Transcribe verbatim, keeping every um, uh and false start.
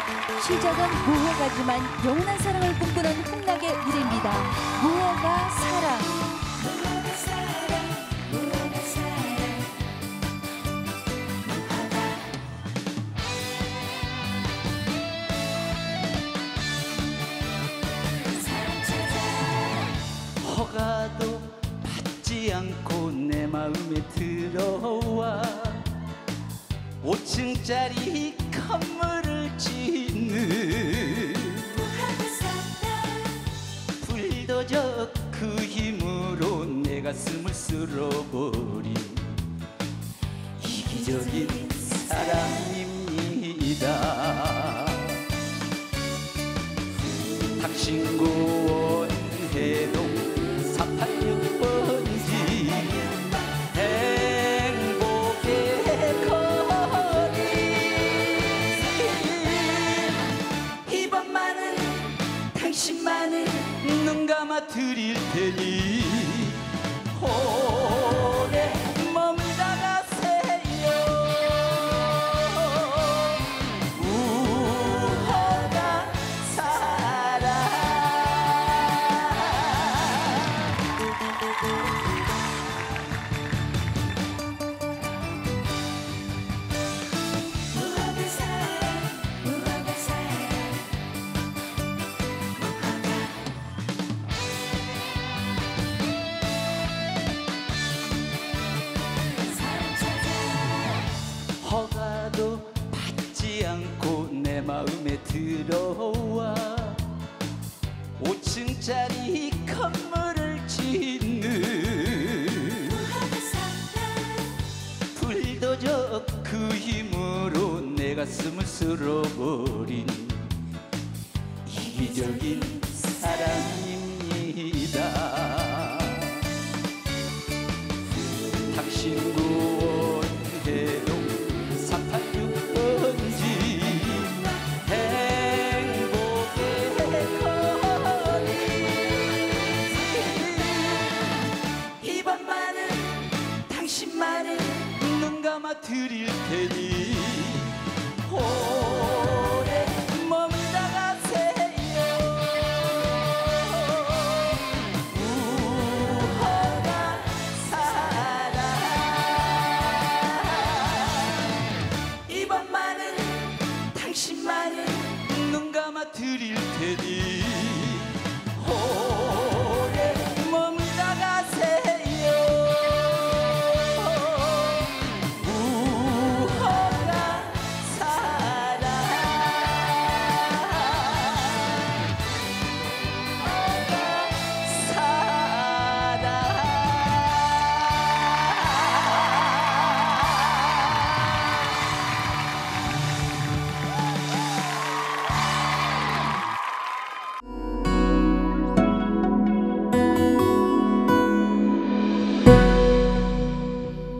시작은 무화과지만 영원한 사랑을 꿈꾸는 흥나게 미래입니다. 무화과 사랑. 허가도 받지 않고 내 마음에 들어와 오 층짜리 건물을 짓는 불도저 그 힘으로 내 가슴을 쓸어버린 이기적인 사랑입니다. 당신고원 해동 눈 감아 드릴 테니 오래 머물다 가세요. 무화과 사랑. 무화과 사랑. 허가도 받지 않고 내 마음에 들어와 오 층짜리 건물을 짓는 불도저 그 힘으로 내 가슴을 쓸어버린 이기적인 사랑입니다. 당신 구원해요. 눈 감아 드릴 테니 오래 머물다 가세요. 무화과 사랑. 이번만은 당신만을 눈 감아 드릴 테니